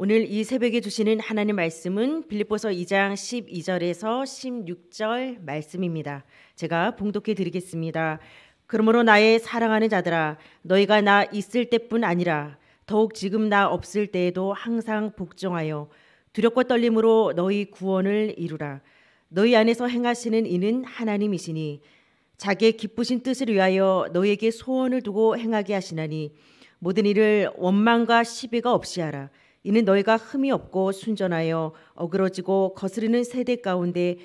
오늘 이 새벽에 주시는 하나님 말씀은 빌립보서 2장 12절에서 16절 말씀입니다. 제가 봉독해 드리겠습니다. 그러므로 나의 사랑하는 자들아, 너희가 나 있을 때뿐 아니라 더욱 지금 나 없을 때에도 항상 복종하여 두렵고 떨림으로 너희 구원을 이루라. 너희 안에서 행하시는 이는 하나님이시니 자기의 기쁘신 뜻을 위하여 너희에게 소원을 두고 행하게 하시나니 모든 일을 원망과 시비가 없이 하라. 이는 너희가 흠이 없고 순전하여 어그러지고 거스르는 세대 가운데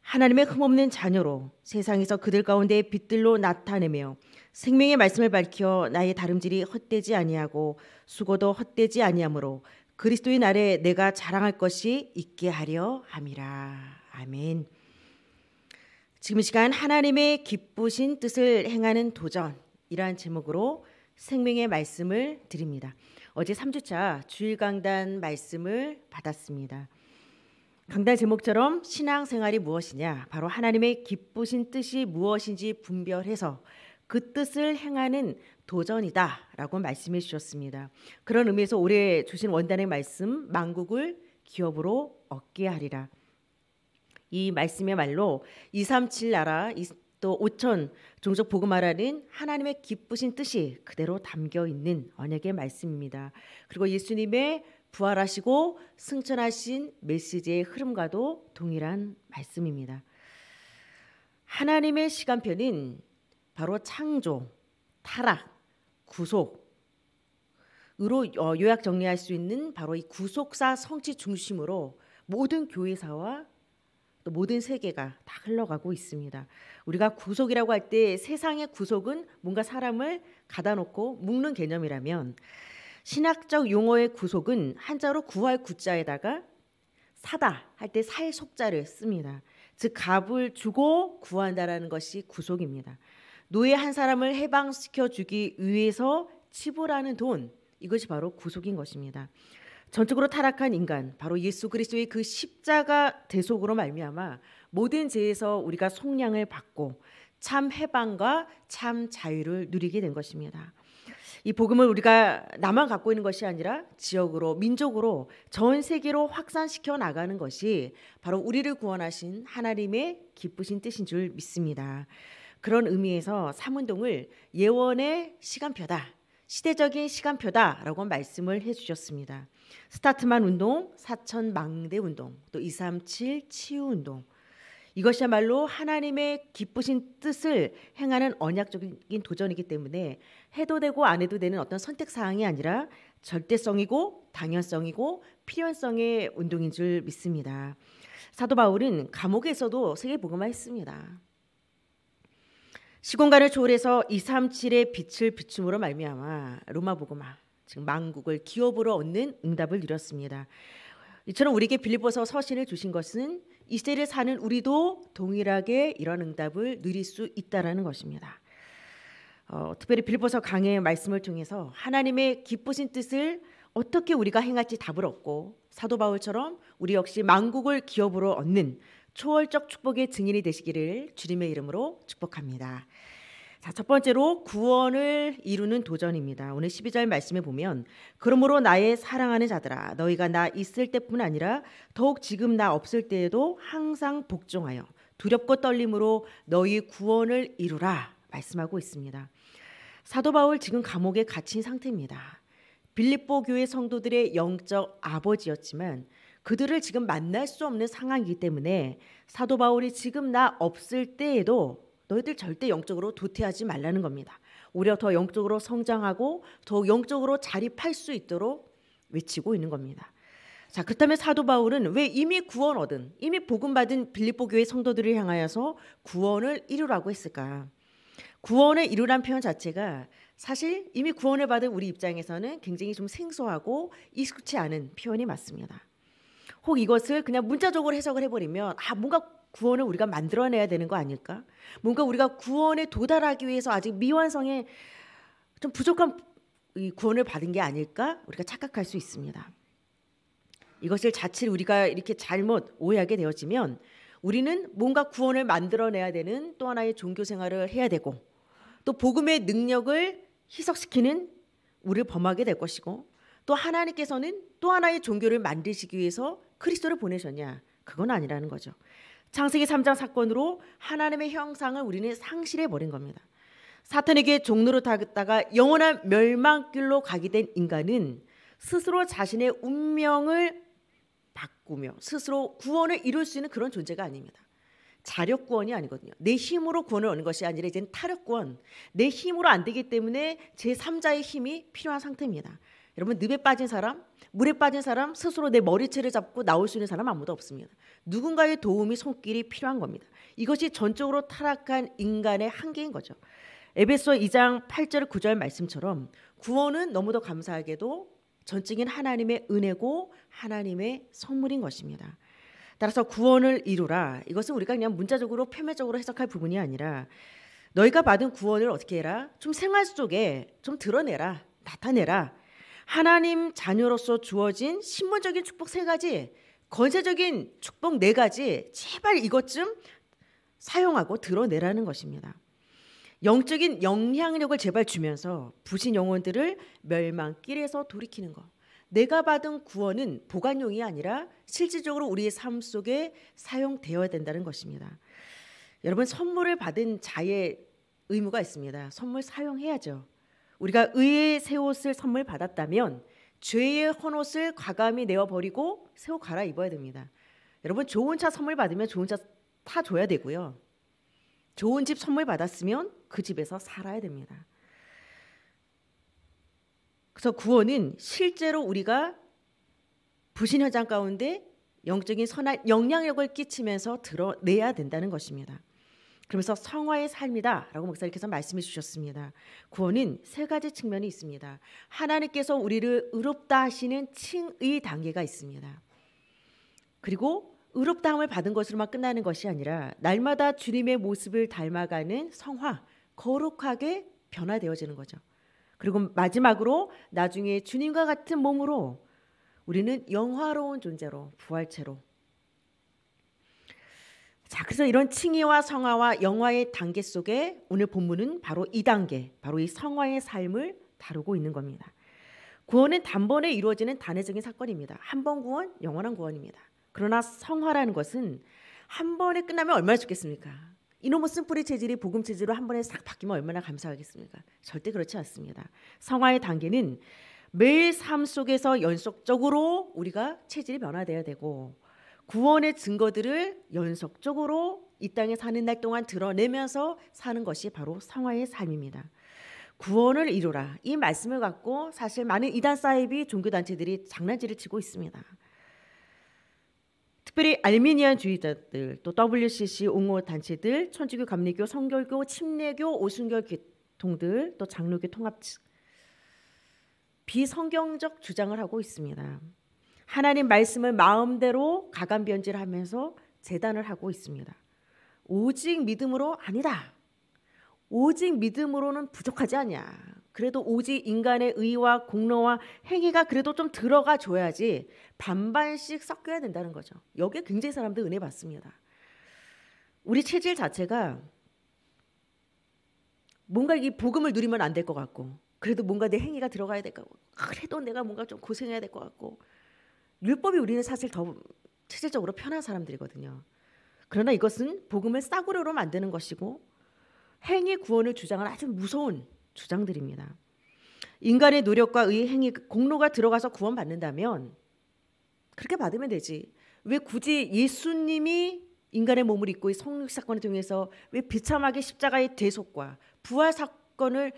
하나님의 흠없는 자녀로 세상에서 그들 가운데 빛들로 나타내며 생명의 말씀을 밝혀 나의 다름질이 헛되지 아니하고 수고도 헛되지 아니하므로 그리스도의 날에 내가 자랑할 것이 있게 하려 함이라. 아멘. 지금 이 시간 하나님의 기쁘신 뜻을 행하는 도전, 이러한 제목으로 생명의 말씀을 드립니다. 어제 3주차 주일 강단 말씀을 받았습니다. 강단 제목처럼 신앙생활이 무엇이냐, 바로 하나님의 기쁘신 뜻이 무엇인지 분별해서 그 뜻을 행하는 도전이다 라고 말씀해 주셨습니다. 그런 의미에서 올해 주신 원단의 말씀, 만국을 기업으로 얻게 하리라. 이 말씀이야말로 237 나라 또 5천 종족 복음화라는 하나님의 기쁘신 뜻이 그대로 담겨있는 언약의 말씀입니다. 그리고 예수님의 부활하시고 승천하신 메시지의 흐름과도 동일한 말씀입니다. 하나님의 시간표는 바로 창조, 타락, 구속으로 요약 정리할 수 있는 바로 이 구속사 성취 중심으로 모든 교회사와 또 모든 세계가 다 흘러가고 있습니다. 우리가 구속이라고 할 때 세상의 구속은 뭔가 사람을 가다놓고 묶는 개념이라면, 신학적 용어의 구속은 한자로 구할 구자에다가 사다 할 때 살 속자를 씁니다. 즉 값을 주고 구한다라는 것이 구속입니다. 노예 한 사람을 해방시켜 주기 위해서 치부라는 돈, 이것이 바로 구속인 것입니다. 전적으로 타락한 인간, 바로 예수 그리스도의 그 십자가 대속으로 말미암아 모든 죄에서 우리가 속량을 받고 참 해방과 참 자유를 누리게 된 것입니다. 이 복음을 우리가 나만 갖고 있는 것이 아니라 지역으로, 민족으로, 전 세계로 확산시켜 나가는 것이 바로 우리를 구원하신 하나님의 기쁘신 뜻인 줄 믿습니다. 그런 의미에서 삼운동을 예원의 시간표다, 시대적인 시간표다라고 말씀을 해주셨습니다. 스타트만 운동, 사천 망대 운동, 또 237 치유 운동, 이것이야말로 하나님의 기쁘신 뜻을 행하는 언약적인 도전이기 때문에 해도 되고 안 해도 되는 어떤 선택사항이 아니라 절대성이고 당연성이고 필연성의 운동인 줄 믿습니다. 사도바울은 감옥에서도 세계복음화했습니다. 시공간을 초월해서 237의 빛을 비춤으로 말미암아 로마복음화, 즉 만국을 기업으로 얻는 응답을 누렸습니다. 이처럼 우리에게 빌립보서 서신을 주신 것은 이 시대를 사는 우리도 동일하게 이런 응답을 누릴 수 있다는 것입니다. 특별히 빌립보서 강의 말씀을 통해서 하나님의 기쁘신 뜻을 어떻게 우리가 행할지 답을 얻고, 사도바울처럼 우리 역시 만국을 기업으로 얻는 초월적 축복의 증인이 되시기를 주님의 이름으로 축복합니다. 자, 첫 번째로 구원을 이루는 도전입니다. 오늘 12절 말씀에 보면, 그러므로 나의 사랑하는 자들아, 너희가 나 있을 때뿐 아니라 더욱 지금 나 없을 때에도 항상 복종하여 두렵고 떨림으로 너희 구원을 이루라 말씀하고 있습니다. 사도 바울 지금 감옥에 갇힌 상태입니다. 빌립보 교회 성도들의 영적 아버지였지만 그들을 지금 만날 수 없는 상황이기 때문에 사도 바울이 지금 나 없을 때에도 너희들 절대 영적으로 도태하지 말라는 겁니다. 오히려 더 영적으로 성장하고 더 영적으로 자립할 수 있도록 외치고 있는 겁니다. 자, 그렇다면 사도 바울은 왜 이미 구원 얻은, 이미 복음 받은 빌립보 교회 성도들을 향하여서 구원을 이루라고 했을까? 구원을 이루란 표현 자체가 사실 이미 구원을 받은 우리 입장에서는 굉장히 좀 생소하고 익숙치 않은 표현이 맞습니다. 혹 이것을 그냥 문자적으로 해석을 해버리면, 아, 뭔가 구원을 우리가 만들어내야 되는 거 아닐까? 뭔가 우리가 구원에 도달하기 위해서 아직 미완성에 좀 부족한 이 구원을 받은 게 아닐까? 우리가 착각할 수 있습니다. 이것을 자칫 우리가 이렇게 잘못 오해하게 되어지면 우리는 뭔가 구원을 만들어내야 되는 또 하나의 종교 생활을 해야 되고, 또 복음의 능력을 희석시키는 우리를 범하게 될 것이고, 또 하나님께서는 또 하나의 종교를 만드시기 위해서 그리스도를 보내셨냐? 그건 아니라는 거죠. 창세기 3장 사건으로 하나님의 형상을 우리는 상실해버린 겁니다. 사탄에게 종로로 타다가 영원한 멸망길로 가게 된 인간은 스스로 자신의 운명을 바꾸며 스스로 구원을 이룰 수 있는 그런 존재가 아닙니다. 자력 구원이 아니거든요. 내 힘으로 구원을 얻는 것이 아니라 이제는 타력 구원. 내 힘으로 안 되기 때문에 제3자의 힘이 필요한 상태입니다. 여러분, 늪에 빠진 사람, 물에 빠진 사람, 스스로 내 머리채를 잡고 나올 수 있는 사람 아무도 없습니다. 누군가의 도움이, 손길이 필요한 겁니다. 이것이 전적으로 타락한 인간의 한계인 거죠. 에베소서 2장 8절 9절 말씀처럼 구원은 너무도 감사하게도 전적인 하나님의 은혜고 하나님의 선물인 것입니다. 따라서 구원을 이루라, 이것은 우리가 그냥 문자적으로 표면적으로 해석할 부분이 아니라 너희가 받은 구원을 어떻게 해라? 좀 생활 속에 좀 드러내라, 나타내라. 하나님 자녀로서 주어진 신분적인 축복 3가지, 권세적인 축복 4가지, 제발 이것쯤 사용하고 드러내라는 것입니다. 영적인 영향력을 제발 주면서 부신 영혼들을 멸망길에서 돌이키는 것. 내가 받은 구원은 보관용이 아니라 실질적으로 우리의 삶 속에 사용되어야 된다는 것입니다. 여러분, 선물을 받은 자의 의무가 있습니다. 선물 사용해야죠. 우리가 의의 새 옷을 선물 받았다면 죄의 헌옷을 과감히 내어버리고 새 옷 갈아입어야 됩니다. 여러분, 좋은 차 선물 받으면 좋은 차 타줘야 되고요. 좋은 집 선물 받았으면 그 집에서 살아야 됩니다. 그래서 구원은 실제로 우리가 부신 현장 가운데 영적인 선한 영향력을 끼치면서 드러내야 된다는 것입니다. 그러면서 성화의 삶이다 라고 목사님께서 말씀해 주셨습니다. 구원은 3가지 측면이 있습니다. 하나님께서 우리를 의롭다 하시는 칭의 단계가 있습니다. 그리고 의롭다함을 받은 것으로만 끝나는 것이 아니라 날마다 주님의 모습을 닮아가는 성화, 거룩하게 변화되어지는 거죠. 그리고 마지막으로 나중에 주님과 같은 몸으로 우리는 영화로운 존재로, 부활체로. 자, 그래서 이런 칭의와 성화와 영화의 단계 속에 오늘 본문은 바로 이 단계, 바로 이 성화의 삶을 다루고 있는 겁니다. 구원은 단번에 이루어지는 단회적인 사건입니다. 한 번 구원, 영원한 구원입니다. 그러나 성화라는 것은 한 번에 끝나면 얼마나 좋겠습니까? 이놈의 쓴뿌리 체질이 복음 체질로 한 번에 싹 바뀌면 얼마나 감사하겠습니까? 절대 그렇지 않습니다. 성화의 단계는 매일 삶 속에서 연속적으로 우리가 체질이 변화되어야 되고 구원의 증거들을 연속적으로 이 땅에 사는 날 동안 드러내면서 사는 것이 바로 성화의 삶입니다. 구원을 이루라, 이 말씀을 갖고 사실 많은 이단 사이비 종교단체들이 장난질을 치고 있습니다. 특별히 알미니안주의자들, 또 WCC 옹호 단체들, 천주교, 감리교, 성결교, 침례교, 오순절 계통들, 또 장로교 통합 비성경적 주장을 하고 있습니다. 하나님 말씀을 마음대로 가감변질하면서 재단을 하고 있습니다. 오직 믿음으로 아니다. 오직 믿음으로는 부족하지 않냐. 그래도 오직 인간의 의와 공로와 행위가 그래도 좀 들어가 줘야지 반반씩 섞여야 된다는 거죠. 여기에 굉장히 사람들 은혜 받습니다. 우리 체질 자체가 뭔가 이 복음을 누리면 안 될 것 같고, 그래도 뭔가 내 행위가 들어가야 될 것 같고, 그래도 내가 뭔가 좀 고생해야 될 것 같고, 율법이 우리는 사실 더 체질적으로 편한 사람들이거든요. 그러나 이것은 복음을 싸구려로 만드는 것이고 행위 구원을 주장하는 아주 무서운 주장들입니다. 인간의 노력과 의의 행위, 공로가 들어가서 구원받는다면 그렇게 받으면 되지. 왜 굳이 예수님이 인간의 몸을 입고 이 성육 사건을 통해서 왜 비참하게 십자가의 대속과 부활 사건을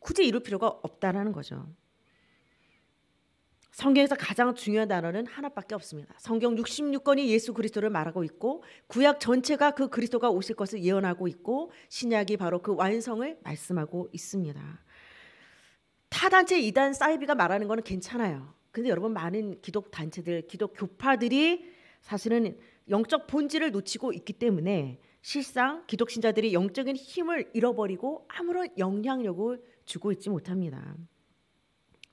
굳이 이룰 필요가 없다라는 거죠. 성경에서 가장 중요한 단어는 하나밖에 없습니다. 성경 66권이 예수 그리스도를 말하고 있고 구약 전체가 그 그리스도가 오실 것을 예언하고 있고 신약이 바로 그 완성을 말씀하고 있습니다. 타단체 이단 사이비가 말하는 거는 괜찮아요. 근데 여러분, 많은 기독 단체들, 기독 교파들이 사실은 영적 본질을 놓치고 있기 때문에 실상 기독 신자들이 영적인 힘을 잃어버리고 아무런 영향력을 주고 있지 못합니다.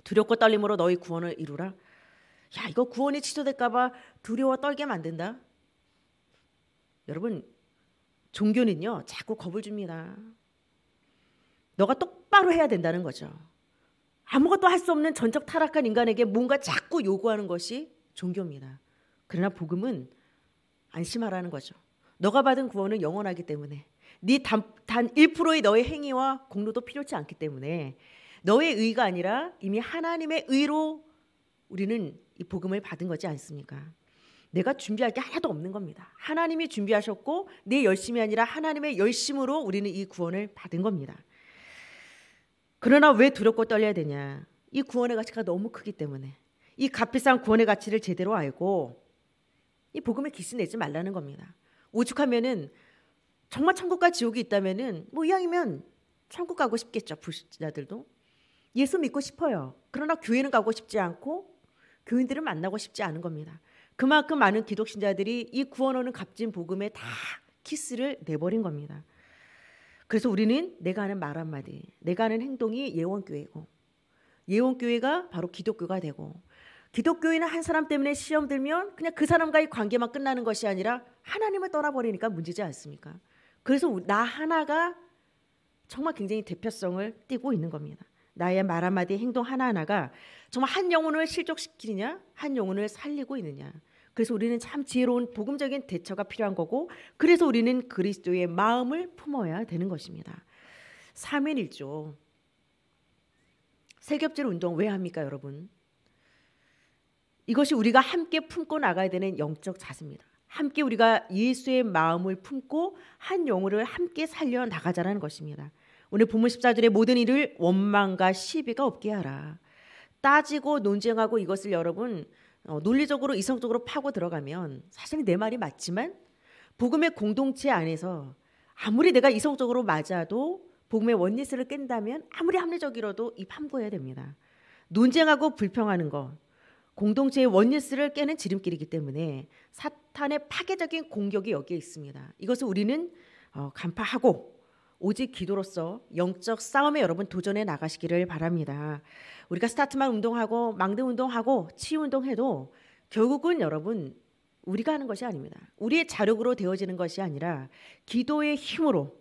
두렵고 떨림으로 너희 구원을 이루라. 야, 이거 구원이 취소될까 봐 두려워 떨게 만든다. 여러분, 종교는요 자꾸 겁을 줍니다. 너가 똑바로 해야 된다는 거죠. 아무것도 할 수 없는 전적 타락한 인간에게 뭔가 자꾸 요구하는 것이 종교입니다. 그러나 복음은 안심하라는 거죠. 너가 받은 구원은 영원하기 때문에 네 단 1%의 너의 행위와 공로도 필요치 않기 때문에 너의 의가 아니라 이미 하나님의 의로 우리는 이 복음을 받은 거지 않습니까? 내가 준비할 게 하나도 없는 겁니다. 하나님이 준비하셨고 내 열심이 아니라 하나님의 열심으로 우리는 이 구원을 받은 겁니다. 그러나 왜 두렵고 떨려야 되냐? 이 구원의 가치가 너무 크기 때문에 이 값비싼 구원의 가치를 제대로 알고 이 복음에 기스내지 말라는 겁니다. 오죽하면은 정말 천국과 지옥이 있다면은 뭐 이왕이면 천국 가고 싶겠죠. 불신자들도 예수 믿고 싶어요. 그러나 교회는 가고 싶지 않고 교인들을 만나고 싶지 않은 겁니다. 그만큼 많은 기독신자들이 이 구원하는 값진 복음에 다 키스를 내버린 겁니다. 그래서 우리는 내가 하는 말 한마디, 내가 하는 행동이 예원교회고 예원교회가 바로 기독교가 되고 기독교인은 한 사람 때문에 시험 들면 그냥 그 사람과의 관계만 끝나는 것이 아니라 하나님을 떠나버리니까 문제지 않습니까? 그래서 나 하나가 정말 굉장히 대표성을 띠고 있는 겁니다. 나의 말 한마디, 행동 하나하나가 정말 한 영혼을 실족시키느냐, 한 영혼을 살리고 있느냐. 그래서 우리는 참 지혜로운 복음적인 대처가 필요한 거고 그래서 우리는 그리스도의 마음을 품어야 되는 것입니다. 삼일일조 세겹질 운동 왜 합니까 여러분? 이것이 우리가 함께 품고 나가야 되는 영적 자세입니다. 함께 우리가 예수의 마음을 품고 한 영혼을 함께 살려 나가자라는 것입니다. 오늘 본문 14절의 모든 일을 원망과 시비가 없게 하라. 따지고 논쟁하고 이것을 여러분 논리적으로 이성적으로 파고 들어가면 사실 내 말이 맞지만 복음의 공동체 안에서 아무리 내가 이성적으로 맞아도 복음의 원리스를 깬다면 아무리 합리적이라도 입 함고해야 됩니다. 논쟁하고 불평하는 것 공동체의 원리스를 깨는 지름길이기 때문에 사탄의 파괴적인 공격이 여기에 있습니다. 이것을 우리는 간파하고 오직 기도로서 영적 싸움에 여러분 도전해 나가시기를 바랍니다. 우리가 스타트만 운동하고 망대 운동하고 치유 운동해도 결국은 여러분 우리가 하는 것이 아닙니다. 우리의 자력으로 되어지는 것이 아니라 기도의 힘으로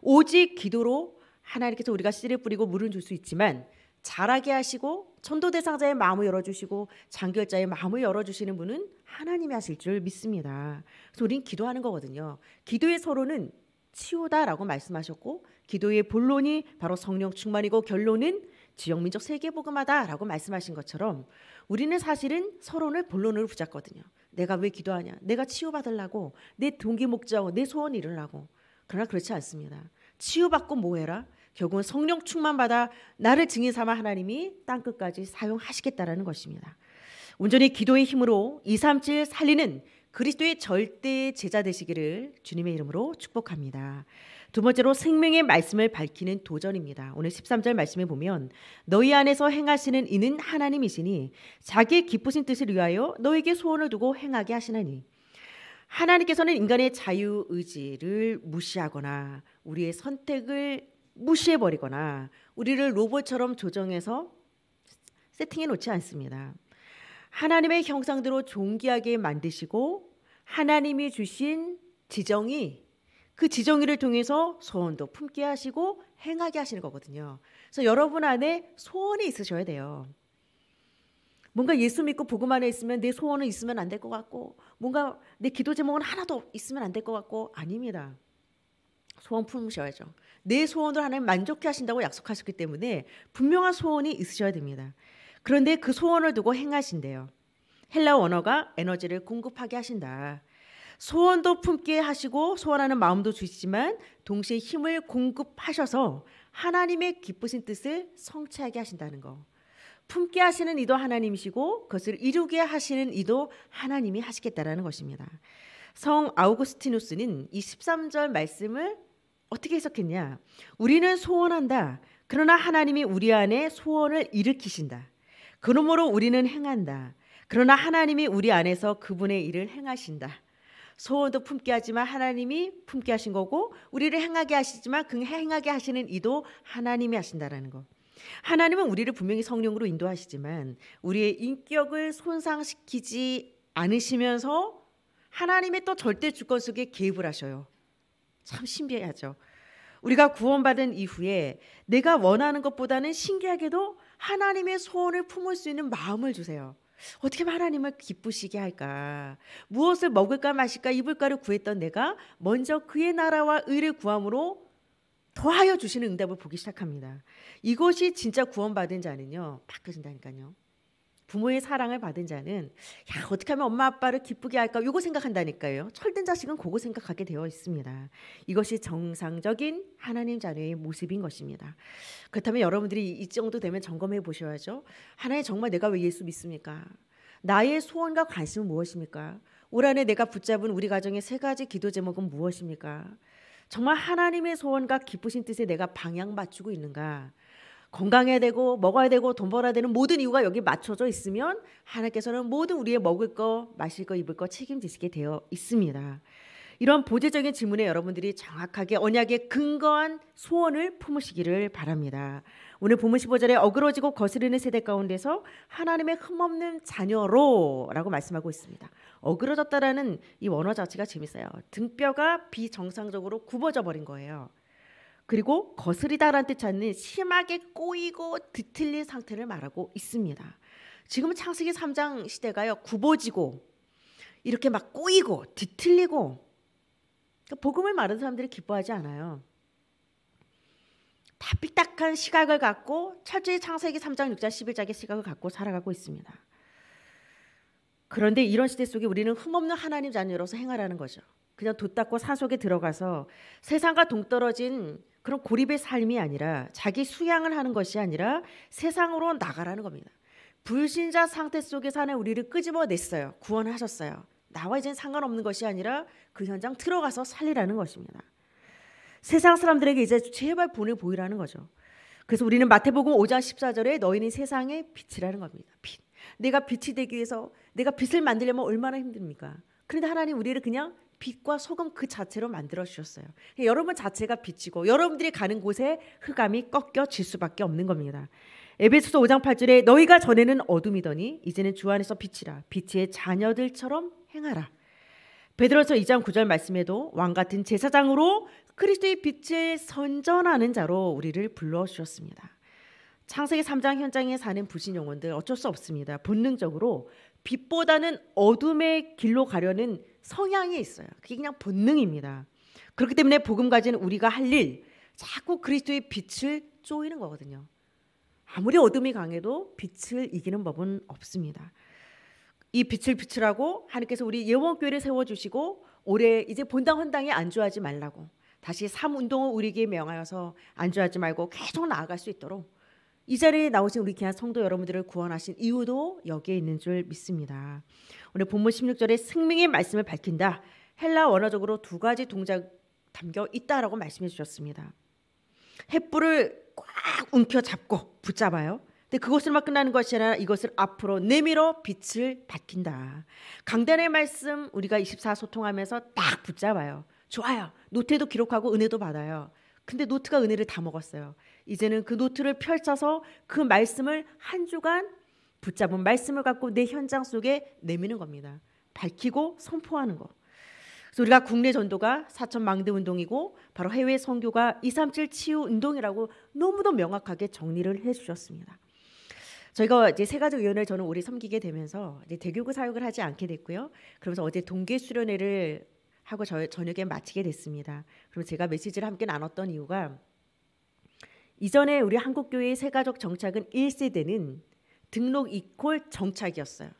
오직 기도로 하나님께서 우리가 씨를 뿌리고 물을 줄 수 있지만 자라게 하시고 전도 대상자의 마음을 열어주시고 장결자의 마음을 열어주시는 분은 하나님이 하실 줄 믿습니다. 그래서 우린 기도하는 거거든요. 기도의 서로는 치유다라고 말씀하셨고 기도의 본론이 바로 성령 충만이고 결론은 지역민족 세계복음화다라고 말씀하신 것처럼 우리는 사실은 서론을 본론으로 붙잡거든요. 내가 왜 기도하냐? 내가 치유받으려고 내 동기 목적, 내 소원 이루려고. 그러나 그렇지 않습니다. 치유받고 뭐해라? 결국은 성령 충만받아 나를 증인 삼아 하나님이 땅끝까지 사용하시겠다라는 것입니다. 온전히 기도의 힘으로 237 살리는 그리스도의 절대 제자 되시기를 주님의 이름으로 축복합니다. 두 번째로 생명의 말씀을 밝히는 도전입니다. 오늘 13절 말씀에 보면 너희 안에서 행하시는 이는 하나님이시니 자기의 기쁘신 뜻을 위하여 너에게 소원을 두고 행하게 하시나니 하나님께서는 인간의 자유의지를 무시하거나 우리의 선택을 무시해버리거나 우리를 로봇처럼 조정해서 세팅해 놓지 않습니다. 하나님의 형상대로 존귀하게 만드시고 하나님이 주신 지정이 그 지정이를 통해서 소원도 품게 하시고 행하게 하시는 거거든요. 그래서 여러분 안에 소원이 있으셔야 돼요. 뭔가 예수 믿고 복음 안에 있으면 내 소원은 있으면 안 될 것 같고 뭔가 내 기도 제목은 하나도 있으면 안 될 것 같고 아닙니다. 소원 품으셔야죠. 내 소원을 하나님 만족해 하신다고 약속하셨기 때문에 분명한 소원이 있으셔야 됩니다. 그런데 그 소원을 두고 행하신대요. 헬라 원어가 에너지를 공급하게 하신다. 소원도 품게 하시고 소원하는 마음도 주시지만 동시에 힘을 공급하셔서 하나님의 기쁘신 뜻을 성취하게 하신다는 거. 품게 하시는 이도 하나님이시고 그것을 이루게 하시는 이도 하나님이 하시겠다라는 것입니다. 성 아우구스티누스는 이 13절 말씀을 어떻게 해석했냐? 우리는 소원한다. 그러나 하나님이 우리 안에 소원을 일으키신다. 그러므로 우리는 행한다. 그러나 하나님이 우리 안에서 그분의 일을 행하신다. 소원도 품게 하지만 하나님이 품게 하신 거고 우리를 행하게 하시지만 그 행하게 하시는 이도 하나님이 하신다라는 거. 하나님은 우리를 분명히 성령으로 인도하시지만 우리의 인격을 손상시키지 않으시면서 하나님의 또 절대 주권 속에 개입을 하셔요. 참 신비하죠. 우리가 구원받은 이후에 내가 원하는 것보다는 신기하게도 하나님의 소원을 품을 수 있는 마음을 주세요. 어떻게 하면 하나님을 기쁘시게 할까? 무엇을 먹을까 마실까 입을까를 구했던 내가 먼저 그의 나라와 의를 구함으로 더하여 주시는 응답을 보기 시작합니다. 이것이 진짜 구원받은 자는요, 바뀌어진다니까요. 부모의 사랑을 받은 자는 야, 어떻게 하면 엄마 아빠를 기쁘게 할까 이거 생각한다니까요. 철든 자식은 그거 생각하게 되어 있습니다. 이것이 정상적인 하나님 자녀의 모습인 것입니다. 그렇다면 여러분들이 이 정도 되면 점검해 보셔야죠. 하나님, 정말 내가 왜 예수 믿습니까? 나의 소원과 관심은 무엇입니까? 올 한해 내가 붙잡은 우리 가정의 세 가지 기도 제목은 무엇입니까? 정말 하나님의 소원과 기쁘신 뜻에 내가 방향 맞추고 있는가? 건강해야 되고 먹어야 되고 돈 벌어야 되는 모든 이유가 여기 맞춰져 있으면 하나님께서는 모든 우리의 먹을 거 마실 거 입을 거 책임지시게 되어 있습니다. 이런 보제적인 질문에 여러분들이 정확하게 언약에 근거한 소원을 품으시기를 바랍니다. 오늘 본문 15절에 어그러지고 거스르는 세대 가운데서 하나님의 흠없는 자녀로 라고 말씀하고 있습니다. 어그러졌다라는 이 원어 자체가 재밌어요. 등뼈가 비정상적으로 굽어져 버린 거예요. 그리고 거스리다라는 뜻 찾는 심하게 꼬이고 뒤틀린 상태를 말하고 있습니다. 지금은 창세기 3장 시대가요, 굽어지고 이렇게 막 꼬이고 뒤틀리고, 그러니까 복음을 말하는 사람들이 기뻐하지 않아요. 다 삐딱한 시각을 갖고 철저히 창세기 3장 6장 11장의 시각을 갖고 살아가고 있습니다. 그런데 이런 시대 속에 우리는 흠없는 하나님 자녀로서 행하라는 거죠. 그냥 돛닦고 산속에 들어가서 세상과 동떨어진 그런 고립의 삶이 아니라, 자기 수양을 하는 것이 아니라 세상으로 나가라는 겁니다. 불신자 상태 속에 사는 우리를 끄집어냈어요. 구원하셨어요. 나와 이제는 상관없는 것이 아니라 그 현장 들어가서 살리라는 것입니다. 세상 사람들에게 이제 제발 본을 보이라는 거죠. 그래서 우리는 마태복음 5장 14절에 너희는 세상의 빛이라는 겁니다. 빛. 내가 빛이 되기 위해서, 내가 빛을 만들려면 얼마나 힘듭니까? 그런데 하나님 우리를 그냥 빛과 소금 그 자체로 만들어주셨어요. 여러분 자체가 빛이고 여러분들이 가는 곳에 흑암이 꺾여질 수밖에 없는 겁니다. 에베소서 5장 8절에 너희가 전에는 어둠이더니 이제는 주 안에서 빛이라, 빛의 자녀들처럼 행하라. 베드로서 2장 9절 말씀에도 왕같은 제사장으로 그리스도의 빛을 선전하는 자로 우리를 불러주셨습니다. 창세기 3장 현장에 사는 불신 영혼들, 어쩔 수 없습니다. 본능적으로 빛보다는 어둠의 길로 가려는 성향이 있어요. 그게 그냥 본능입니다. 그렇기 때문에 복음 가진 우리가 할 일, 자꾸 그리스도의 빛을 쫓이는 거거든요. 아무리 어둠이 강해도 빛을 이기는 법은 없습니다. 이 빛을 비추라고 하나님께서 우리 예원교회를 세워주시고, 올해 이제 본당 헌당에 안주하지 말라고, 다시 삶운동을 우리에게 명하여서 안주하지 말고 계속 나아갈 수 있도록 이 자리에 나오신 우리 귀한 성도 여러분들을 구원하신 이유도 여기에 있는 줄 믿습니다. 오늘 본문 16절에 생명의 말씀을 밝힌다. 헬라 원어적으로 두 가지 동작 담겨 있다라고 말씀해 주셨습니다. 횃불을 꽉 움켜잡고 붙잡아요. 근데 그것으로만 끝나는 것이 아니라 이것을 앞으로 내밀어 빛을 밝힌다. 강단의 말씀 우리가 24 소통하면서 딱 붙잡아요. 좋아요. 노트에도 기록하고 은혜도 받아요. 근데 노트가 은혜를 다 먹었어요. 이제는 그 노트를 펼쳐서 그 말씀을 한 주간 붙잡은 말씀을 갖고 내 현장 속에 내미는 겁니다. 밝히고 선포하는 거. 그래서 우리가 국내 전도가 4천망대 운동이고 바로 해외 선교가 237 치유 운동이라고 너무도 명확하게 정리를 해주셨습니다. 저희가 이제 세 가지 위원회를 저는 오래 섬기게 되면서 이제 대교구 사역을 하지 않게 됐고요. 그러면서 어제 동계 수련회를 하고 저녁에 마치게 됐습니다. 그리고 제가 메시지를 함께 나눴던 이유가, 이전에 우리 한국교회의 새가족 정착은 1세대는 등록 이퀄 정착이었어요.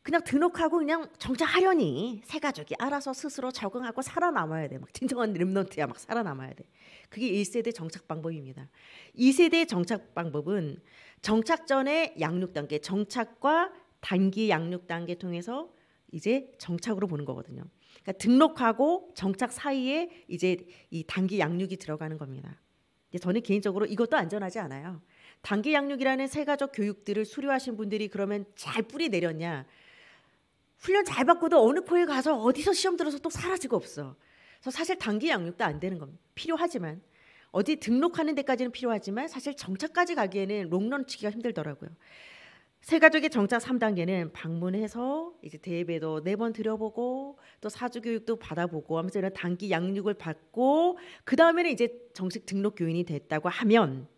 그냥 등록하고 그냥 정착하려니 새가족이 알아서 스스로 적응하고 살아남아야 돼. 막 진정한 렘넌트야, 막 살아남아야 돼. 그게 1세대 정착 방법입니다. 2세대 정착 방법은 정착 전에 양육 단계, 정착과 단기 양육 단계 통해서 이제 정착으로 보는 거거든요. 그러니까 등록하고 정착 사이에 이제 이 단기 양육이 들어가는 겁니다. 저는 개인적으로 이것도 안전하지 않아요. 단기 양육이라는 새가족 교육들을 수료하신 분들이 그러면 잘 뿌리 내렸냐? 훈련 잘 받고도 어느 코에 가서 어디서 시험 들어서 또 사라지고 없어. 그래서 사실 단기 양육도 안 되는 겁니다. 필요하지만 어디 등록하는 데까지는 필요하지만 사실 정착까지 가기에는 롱런 치기가 힘들더라고요. 새가족의 정착 3단계는 방문해서 이제 대회도 4번 드려보고 또 사주교육도 받아보고 하면서 이런 단기 양육을 받고, 그 다음에는 이제 정식 등록 교인이 됐다고 하면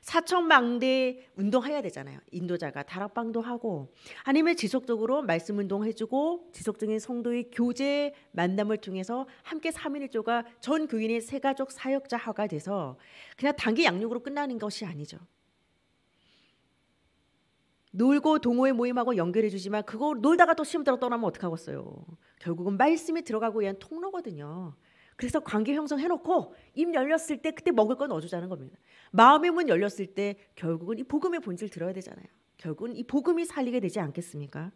사천망대 운동해야 되잖아요. 인도자가 다락방도 하고 아니면 지속적으로 말씀 운동해주고 지속적인 성도의 교제 만남을 통해서 함께 3.1조가 전 교인의 세가족 사역자화가 돼서 그냥 단기 양육으로 끝나는 것이 아니죠. 놀고 동호회 모임하고 연결해주지만 그거 놀다가 또 시험대로 떠나면 어떡하겠어요. 결국은 말씀이 들어가고 위한 통로거든요. 그래서 관계 형성해놓고 입 열렸을 때 그때 먹을 건 얻어주자는 겁니다. 마음의 문 열렸을 때 결국은 이 복음의 본질 들어야 되잖아요. 결국은 이 복음이 살리게 되지 않겠습니까?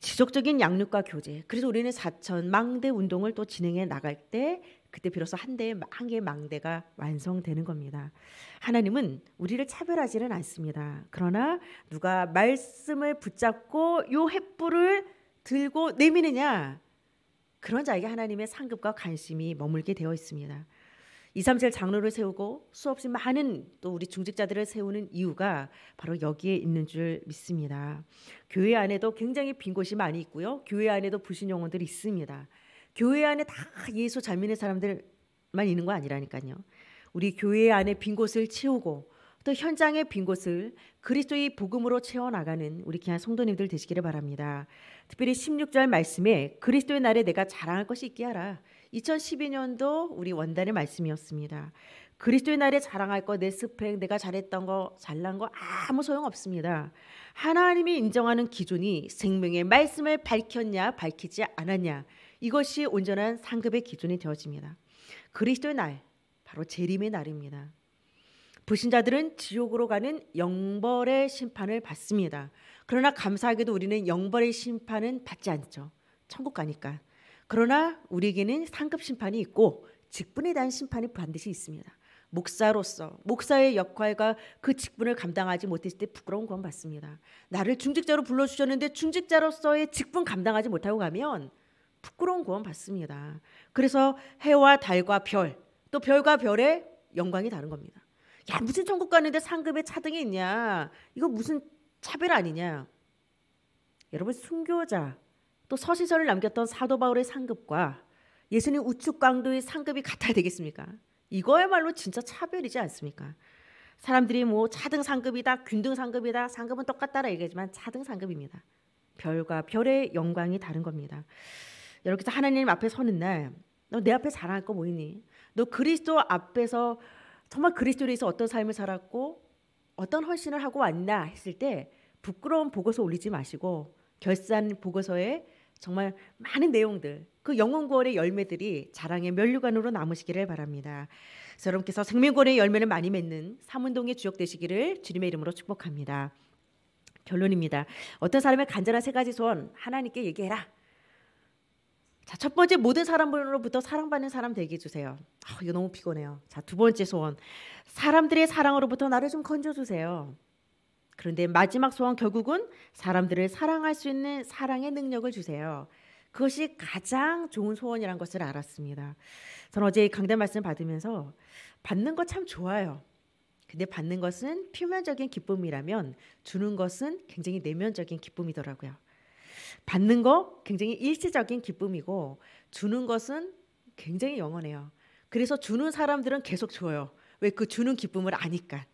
지속적인 양육과 교제. 그래서 우리는 사천망대 운동을 또 진행해 나갈 때 그때 비로소 한 개의 망대가 완성되는 겁니다. 하나님은 우리를 차별하지는 않습니다. 그러나 누가 말씀을 붙잡고 요 횃불을 들고 내미느냐, 그런 자에게 하나님의 상급과 관심이 머물게 되어 있습니다. 237 장로를 세우고 수없이 많은 또 우리 중직자들을 세우는 이유가 바로 여기에 있는 줄 믿습니다. 교회 안에도 굉장히 빈 곳이 많이 있고요. 교회 안에도 불신 영혼들이 있습니다. 교회 안에 다 예수 잘 믿는 사람들만 있는 거 아니라니까요. 우리 교회 안에 빈 곳을 채우고 또 현장의 빈 곳을 그리스도의 복음으로 채워나가는 우리 귀한 성도님들 되시기를 바랍니다. 특별히 16절 말씀에 그리스도의 날에 내가 자랑할 것이 있게 하라. 2012년도 우리 원단의 말씀이었습니다. 그리스도의 날에 자랑할 거, 내 스펙, 내가 잘했던 거, 잘난 거 아무 소용없습니다. 하나님이 인정하는 기준이 생명의 말씀을 밝혔냐 밝히지 않았냐, 이것이 온전한 상급의 기준이 되어집니다. 그리스도의 날, 바로 재림의 날입니다. 불신자들은 지옥으로 가는 영벌의 심판을 받습니다. 그러나 감사하게도 우리는 영벌의 심판은 받지 않죠. 천국 가니까. 그러나 우리에게는 상급 심판이 있고 직분에 대한 심판이 반드시 있습니다. 목사로서 목사의 역할과 그 직분을 감당하지 못했을 때 부끄러운 구원 받습니다. 나를 중직자로 불러주셨는데 중직자로서의 직분 감당하지 못하고 가면 부끄러운 구원 받습니다. 그래서 해와 달과 별, 또 별과 별의 영광이 다른 겁니다. 야, 무슨 천국 가는데 상급에 차등이 있냐, 이거 무슨 차별 아니냐. 여러분, 순교자 또 서신서를 남겼던 사도바울의 상급과 예수님 우측 강도의 상급이 같아야 되겠습니까? 이거야말로 진짜 차별이지 않습니까? 사람들이 뭐 차등 상급이다, 균등 상급이다, 상급은 똑같다라 얘기하지만 차등 상급입니다. 별과 별의 영광이 다른 겁니다. 여러분께서 하나님 앞에 서는 날, 너 내 앞에 자랑할 거 뭐 있니? 너 그리스도 앞에서 정말 그리스도에 대해서 어떤 삶을 살았고 어떤 헌신을 하고 왔나 했을 때 부끄러운 보고서 올리지 마시고 결산 보고서에 정말 많은 내용들, 그 영혼구원의 열매들이 자랑의 면류관으로 남으시기를 바랍니다. 여러분께서 생명구원의 열매를 많이 맺는 삼운동의 주역 되시기를 주님의 이름으로 축복합니다. 결론입니다. 어떤 사람의 간절한 세 가지 소원 하나님께 얘기해라. 자, 첫 번째, 모든 사람으로부터 사랑받는 사람 되게 해주세요. 이거 너무 피곤해요. 자, 두 번째 소원, 사람들의 사랑으로부터 나를 좀 건져주세요. 그런데 마지막 소원, 결국은 사람들을 사랑할 수 있는 사랑의 능력을 주세요. 그것이 가장 좋은 소원이라는 것을 알았습니다. 저는 어제 강단 말씀 받으면서 받는 거 참 좋아요. 근데 받는 것은 표면적인 기쁨이라면 주는 것은 굉장히 내면적인 기쁨이더라고요. 받는 거 굉장히 일시적인 기쁨이고 주는 것은 굉장히 영원해요. 그래서 주는 사람들은 계속 줘요. 왜? 그 주는 기쁨을 아니까.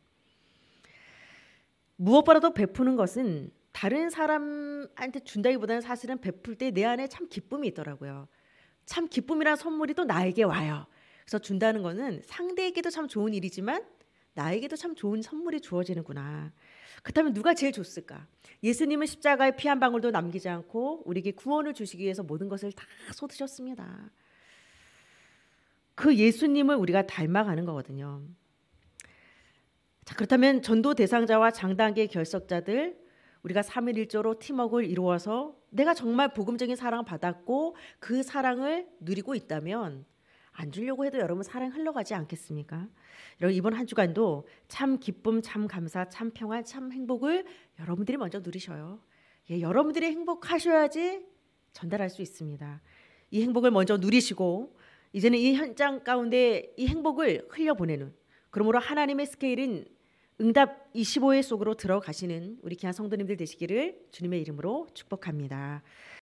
무엇보다도 베푸는 것은 다른 사람한테 준다기보다는 사실은 베풀 때 내 안에 참 기쁨이 있더라고요. 참 기쁨이란 선물이 또 나에게 와요. 그래서 준다는 거는 상대에게도 참 좋은 일이지만 나에게도 참 좋은 선물이 주어지는구나. 그렇다면 누가 제일 줬을까? 예수님은 십자가에 피 한 방울도 남기지 않고 우리에게 구원을 주시기 위해서 모든 것을 다 쏟으셨습니다. 그 예수님을 우리가 닮아가는 거거든요. 자, 그렇다면 전도 대상자와 장단계 결석자들, 우리가 3.1조로 팀워크를 이루어서 내가 정말 복음적인 사랑을 받았고 그 사랑을 누리고 있다면 안 주려고 해도 여러분 사랑 흘러가지 않겠습니까? 여러분, 이번 한 주간도 참 기쁨, 참 감사, 참 평안, 참 행복을 여러분들이 먼저 누리셔요. 예, 여러분들이 행복하셔야지 전달할 수 있습니다. 이 행복을 먼저 누리시고 이제는 이 현장 가운데 이 행복을 흘려보내는, 그러므로 하나님의 스케일은 응답 25회 속으로 들어가시는 우리 귀한 성도님들 되시기를 주님의 이름으로 축복합니다.